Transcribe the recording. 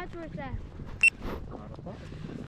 That's where it's at.